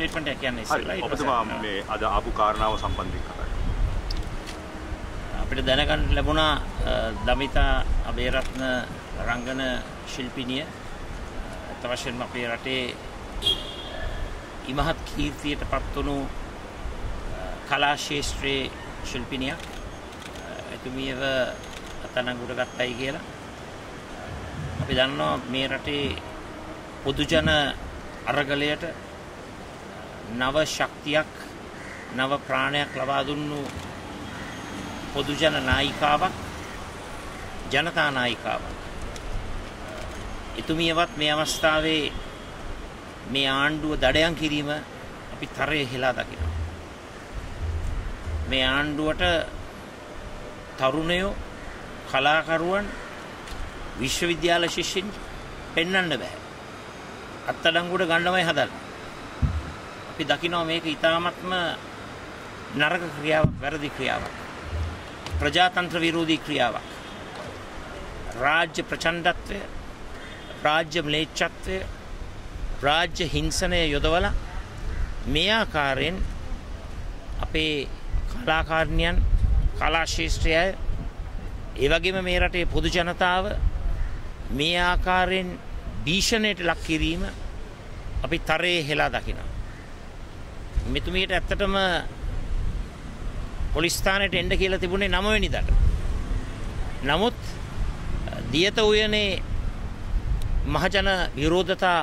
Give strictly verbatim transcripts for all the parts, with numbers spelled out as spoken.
Statement I can say, right? Obviously, me ada abu karena atau sambanding kata. Apabila dana kan lebona Damitha Abeyrathna rangan silpiniya, termasuk makpirate imahat kiri tepat tonu kala sastra silpiniya. Itu mieva tanang guragat taigera. Apabila dana merate udujana aragalayat. Nava Shaktiak, Nava Pranayak Lavadunu Podujana Naikavak, Janata Naikavak. Itumiyavat me avastave me aanduwa dadayan kirima api thare hela dakina. Me aanduwata tharunayo kalakaruwan vishwavidyala shishyin pennanna baha. Attadanguda gandamai hadala. දකිනවා මේක ඊටාත්ම නරක ක්‍රියාවක් වැරදි ක්‍රියාවක් ප්‍රජාතන්ත්‍ර විරෝධී ක්‍රියාවක් රාජ්‍ය ප්‍රචණ්ඩත්වය රාජ්‍ය ම්ලේච්ඡත්වය රාජ්‍ය හිංසනය යොදවලා මේ ආකාරයෙන් අපේ කලාකාරණියන් කලා ශාස්ත්‍රයය ඒ වගේම මේ රටේ පොදු ජනතාව මේ ආකාරයෙන් භීෂණයට ලක් කිරීම අපි තරයේ හෙලා දකිනවා මෙතුමියට ඇත්තටම පොලිස් ස්ථානයට එන්න කියලා තිබුණේ නවය වෙනිදාට. නමුත් දියත උයනේ මහජන විරෝධතා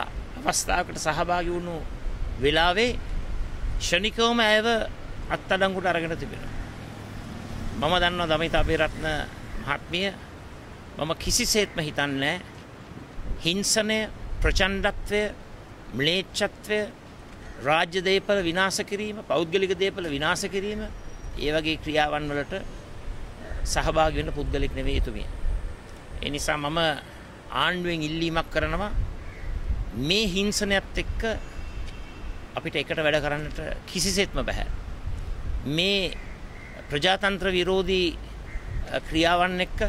අවස්ථාවකට සහභාගී වුණු වෙලාවේ ශනිකවම ඇයව අත්අඩංගුවට අරගෙන තිබෙනවා. මම දන්නවා Damitha Abeyrathන මහත්මිය මම කිසිසේත්ම හිතන්නේ හිංසනය, ප්‍රචණ්ඩත්වය, ම්ලේච්ඡත්වය රාජ්‍ය දේපල විනාශ කිරීම, පෞද්ගලික දේපල විනාශ කිරීම, ඒ වගේ ක්‍රියාවන් වලට සහභාගී වෙන පුද්ගලෙක් නෙවෙයි එතුමිය. ඒ නිසා මම ආණ්ඩුවෙන් ඉල්ලීමක් කරනවා මේ හිංසනයත් එක්ක අපිට එකට වැඩ කරන්නට කිසිසේත්ම බෑ. මේ ප්‍රජාතන්ත්‍ර විරෝධී ක්‍රියාවන් එක්ක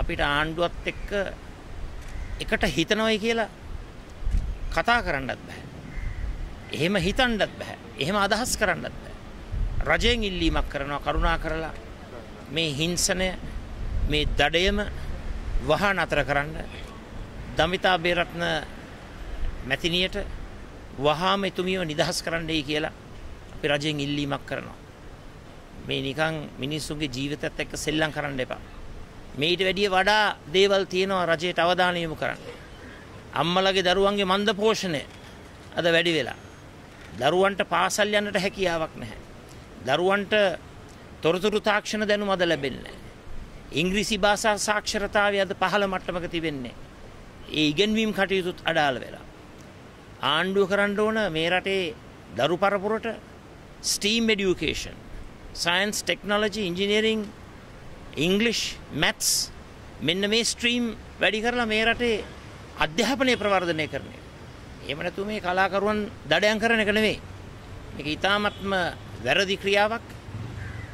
අපිට ආණ්ඩුවත් එක්ක එකට හිතනවයි කියලා කතා කරන්නත් බෑ. එහෙම හිතන්නත් බෑ. එහෙම අදහස් කරන්නත් බෑ. රජයෙන් ඉල්ලීමක් කරනවා කරුණා කරලා මේ හිංසනය මේ දඩයම වහා නතර කරන්න. Damitha Abeyrathna මැතිණියට වහාම එතුමියව නිදහස් කරන්නයි කියලා අපි රජයෙන් ඉල්ලීමක් කරනවා. මේ නිකන් මිනිස්සුගේ ජීවිතයත් එක්ක සෙල්ලම් කරන්න එපා. මේට වැඩිය වඩා දේවල් තියෙනවා රජයට අවධානය යොමු කරන්න. අම්මලාගේ දරුවන්ගේ මන්ද පෝෂණය අද වැඩි වෙලා. දරුවන්ට පාසල් යන්නට හැකියාවක් නැහැ. දරුවන්ට තොරතුරු තාක්ෂණ දැනුම අද ලැබෙන්නේ නැහැ. ඉංග්‍රීසි භාෂා සාක්ෂරතාවය අද පහළ මට්ටමක තිබෙන්නේ. ඒ ඉගෙනීම් කටයුතුත් අඩාල වෙලා. ආණ්ඩුව කරන්න ඕන මේ රටේ දරු පරපුරට STEAM education, science, technology, engineering, English, maths, මෙන්න මේ ස්ට්‍රීම් වැඩි කරලා මේ රටේ අධ්‍යාපනය ප්‍රවර්ධනය කරන එක. එහෙම නැතු මේ කලාකරුවන් දඩයන් කරන එක නෙවෙයි. මේක ඊටාත්ම වැරදි ක්‍රියාවක්,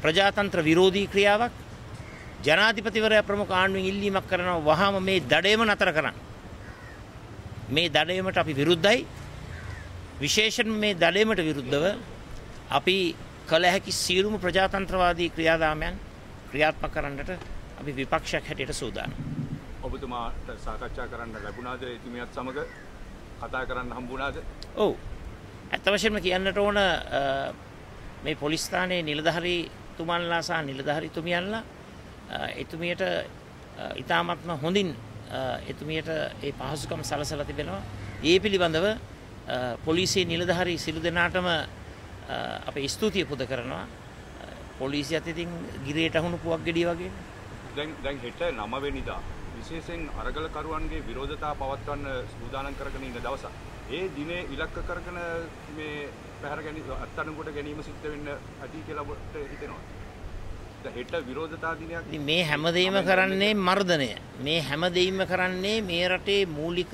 ප්‍රජාතන්ත්‍ර විරෝධී ක්‍රියාවක්. ජනාධිපතිවරයා ප්‍රමුඛ ආණ්ඩුවෙන් ඉල්ලීමක් කරනවා වහාම මේ දඩේම නතර කරන්න. මේ දඩේමට අපි විරුද්ධයි. විශේෂයෙන්ම මේ දඩේමට විරුද්ධව අපි කළ හැකි සියලුම ප්‍රජාතන්ත්‍රවාදී ක්‍රියාදාමයන් ක්‍රියාත්මක කරන්නට අපි විපක්ෂයක් හැටියට සූදානම්. ඔබතුමාට සාකච්ඡා කරන්න ලැබුණාද? එතුමියත් සමග කතා කරන්න හම්බුණාද? ඔව්. අත වශයෙන්ම කියන්නට ඕන මේ පොලිස් ස්ථානයේ නිලධාරීතුමන්ලා සහ නිලධාරීතුමියන්ලා එතුමියට ඉතාමත්ම හොඳින් එතුමියට ඒ පහසුකම් සලසලා තිබෙනවා. ඒ පිළිබඳව පොලිසිය නිලධාරී සිළු දෙනාටම අපේ ස්තුතිය පුද කරනවා. පොලිසියත් ඉතින් ගිරේට අහුණු පුවක් ගෙඩිය වගේ. දැන් දැන් හෙට නවය වෙනිදා විශේෂයෙන් අරගල කරුවන්ගේ විරෝධතාව පවත්වන්න සූදානම් කරගෙන ඉන්න දවස. ඒ දිනේ ඉලක්ක කරගෙන මේ පැහැර ගැනීම අත්අඩංගුවට ගැනීම සිද්ධ වෙන්න ඇති කියලා හිතෙනවා. හෙට විරෝධතා දිනයක්. මේ හැමදේම කරන්නේ මර්ධනය. මේ හැමදේම කරන්නේ මේ රටේ මූලික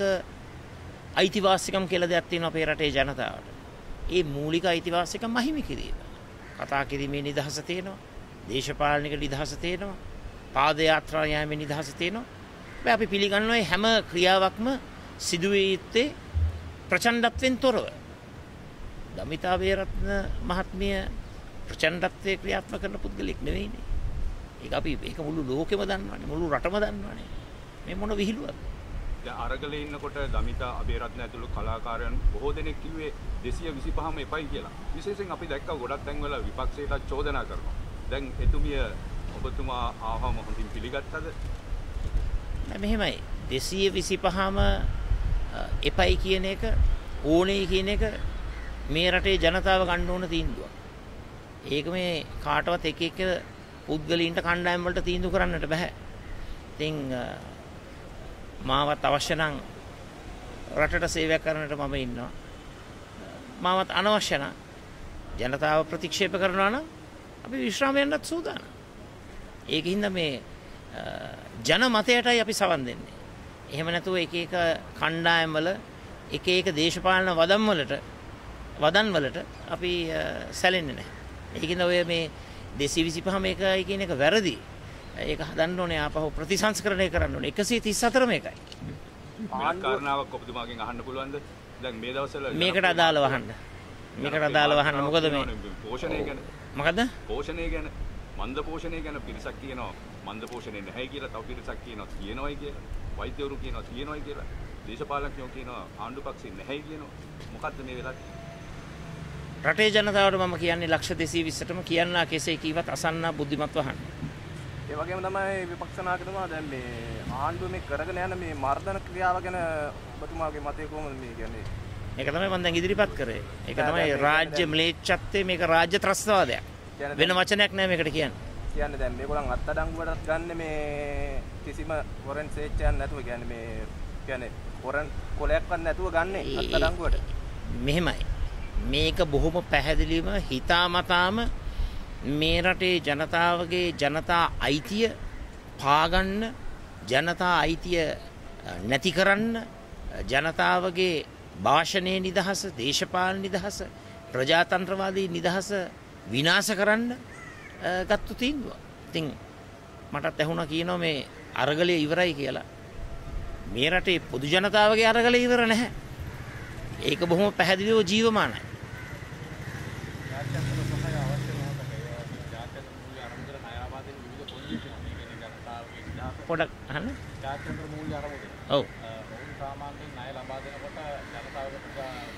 අයිතිවාසිකම් කියලා දෙයක් තියෙනවා අපේ රටේ ජනතාවට. ඒ මූලික අයිතිවාසිකම් අහිමි කිරීම. කතා කිරීමේ නිදහස තියෙනවා. දේශපාලනික නිදහස තියෙනවා. පාදයාත්‍රා යාමේ නිදහස තියෙනවා. මේ අපි පිළිගන්නවා හැම ක්‍රියාවක්ම සිදුවේ යත්තේ ප්‍රචණ්ඩත්වෙන් තොරව. දමිතා අබේරත්න මහත්මිය ප්‍රචණ්ඩත්වයේ ක්‍රියාත්මක කරන පුද්ගලෙක් නෙවෙයිනේ. ඒක අපි ඒක මුළු ලෝකෙම දන්නවනේ. මුළු රටම දන්නවනේ. මේ මොන විහිළුවක්ද? දැන් අරගලේ ඉන්නකොට දමිතා අබේරත්න ඇතුළු කලාකාරයන් බොහෝ දෙනෙක් කිව්වේ දෙසිය විසිපහම එපයි කියලා. විශේෂයෙන් අපි දැක්කා ගොඩක් තැන්වල විපක්ෂයට චෝදනා කරනවා. දැන් එතුමිය ඔබතුමා ආවම හොඳින් පිළිගත්තද? නෑ මෙහෙමයි. දෙසිය විසිපහම එපයි කියන එක ඕනේ කියන එක මේ රටේ ජනතාව ගන්න ඕන තීන්දුවක්. ඒක මේ කාටවත් එක එක පුද්ගලයින්ට කණ්ඩායම් වලට තීන්දුව කරන්නට බෑ. ඉතින් මාවත් අවශ්‍ය නම් රටට සේවයක් කරන්නට මම ඉන්නවා. මාවත් අනවශ්‍ය නම් ජනතාව ප්‍රතික්ෂේප කරනවා නම් අපි විශ්‍රාම යන්නත් සූදානම්. ඒකින්ද මේ ජනමතයටයි අපි සවන් දෙන්නේ. එහෙම නැතුව එක එක කණ්ඩායම් වල එක එක දේශපාලන වදන් වලට වදන් වලට අපි සැලෙන්නේ නැහැ. ඒකින්ද ඔය මේ දෙසිය විසිපහම එකයි කියන එක වැරදි. ඒක හදන්න ඕනේ ආපහු ප්‍රතිසංස්කරණය කරන්න ඕනේ. එකසිය තිස් හතරම එකයි. මොන කාරණාවක් ඔබතුමාගෙන් අහන්න පුළුවන්ද? දැන් මේ දවස්වල මේකට අදාළව අහන්න. මේකට අදාළව අහන්න. මොකද මේ පෝෂණය ගැන? මොකද? පෝෂණය ගැන. මන්ද පෝෂණය ගැන පිරිසක් කියනවා. මන්ද පෝෂණය නැහැ කියලා තව පිරිසක් කියනවා. කියනවායි කියලා. වෛද්‍යවරු කියනවා කියනවායි කියලා. දේශපාලකයෝ කියනවා ආණ්ඩු පක්ෂේ නැහැයි කියනවා. මොකද්ද මේ වෙලාවේ? රටේ ජනතාවට මම කියන්නේ ලක්ෂ දෙසිය විස්සටම කියන්නා කෙසේ කීවත් අසන්නා බුද්ධිමත් වහන්න. ඒ වගේම තමයි විපක්ෂ නායකතුමා දැන් මේ ආණ්ඩුව මේ කරගෙන යන මේ මර්ධන ක්‍රියාව ගැන ඔබතුමාගේ මතය කොහොමද මේ කියන්නේ? ඒක තමයි මම දැන් ඉදිරිපත් කරේ. ඒක තමයි රාජ්‍ය ම්ලේච්ඡත්වයේ මේක රාජ්‍ය ත්‍රස්තවාදයක්. වෙන වචනයක් නෑ මේකට කියන්නේ. කියන්නේ දැන් මේගොල්ලන් අත්අඩංගුවට ගන්න මේ කිසිම වොරන්ට් සේච්චයක් නැතුව කියන්නේ මේ කියන්නේ වොරන්ට් කොලයක්වත් නැතුව ගන්න අත්අඩංගුවට. මෙහෙමයි. මේක බොහොම පැහැදිලිවම හිතාමතාම මේ රටේ ජනතාවගේ ජනතා අයිතිය පාගන්න, ජනතා අයිතිය නැති කරන්න, ජනතාවගේ භාෂණයේ නිදහස, දේශපාලන නිදහස, ප්‍රජාතන්ත්‍රවාදී නිදහස විනාශ කරන්න ගත්තු තීන්දුව. ඉතින් මටත් ඇහුණා කියනවා මේ අරගලය ඉවරයි කියලා. මේ රටේ පොදු ජනතාවගේ අරගලය ඉවර නැහැ. ඒක බොහොම පැහැදිලිව ජීවමානයි. පොඩක් අහන්න. ජාත්‍යන්තර මූල්‍ය ආරමුදේ. ඔව්. ඔවුන් සාමාන්‍යයෙන් ණය ලබා දෙනකොට ජනතාවගේ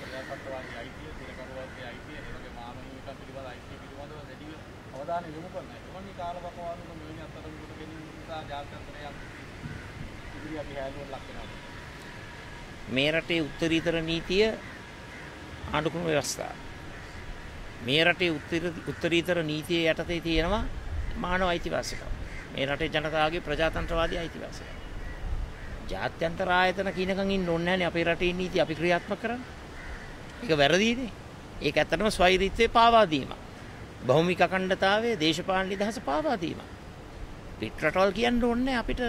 ප්‍රජාතන්ත්‍රවාදී අයිතිය, දිනකරුවාගේ අයිතිය, ඒ වගේ මානව හිමිකම් පිළිබඳ අයිතිය පිළිබඳව දැඩිව අවධානය යොමු කරන්න. එතකොට මේ කාලවකවානුක මෙවැනි අත්අඩංගුවට ගැනීම නිසා ජාත්‍යන්තරයේ අන්තිම අපි හැලුවල් ලක් වෙනවා. මේ රටේ උත්තරීතර නීතිය ආණ්ඩුක්‍රම ව්‍යවස්ථාව. මේ රටේ උත්තරීතර නීතිය යටතේ තියෙනවා මානව අයිතිවාසිකම්. මේ රටේ ජනතාවගේ ප්‍රජාතන්ත්‍රවාදී අයිතිවාසිකම්. ජාත්‍යන්තර ආයතන කිනකන් ඉන්න ඕනේ නැහැනේ අපේ රටේ නීති අපි ක්‍රියාත්මක කරන්න. ඒක වැරදිනේ. ඒක ඇත්තටම ස්වෛරීත්වයේ පාවා දීමක්. භෞමික අඛණ්ඩතාවයේ දේශපාලන නිදහස පාවා දීමක්. පිටරටවල් කියන්න ඕනේ නැහැ අපිට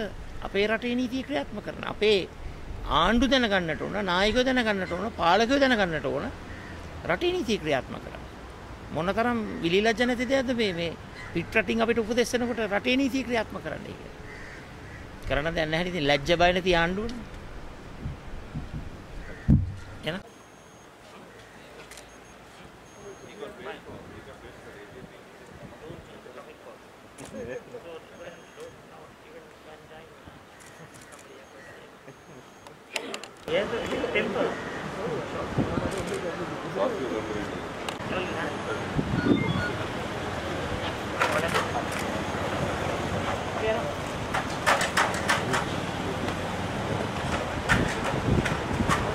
අපේ රටේ නීති ක්‍රියාත්මක කරන්න. අපේ ආණ්ඩු දැනගන්නට ඕන නායකයෝ දැනගන්නට ඕන පාලකයෝ දැනගන්නට ඕන රටේ නීති ක්‍රියාත්මක කරන්න මොනතරම් විලිලජ්ජ නැති දෙයක්ද මේ මේ පිට රටින් අපිට උපදෙස් දෙනකොට රටේ නීති ක්‍රියාත්මක කරන්න ඒක කරන්න දැන් නැහැ ඉතින් ලැජ්ජ බය නැති ආණ්ඩුවනේ එන Yes, it's a temple.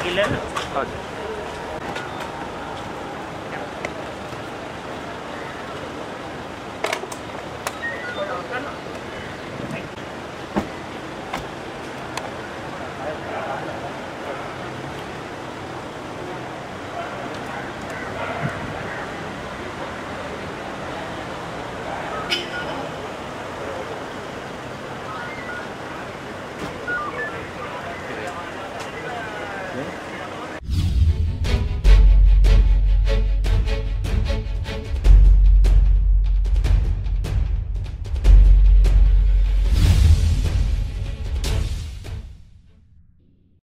eleven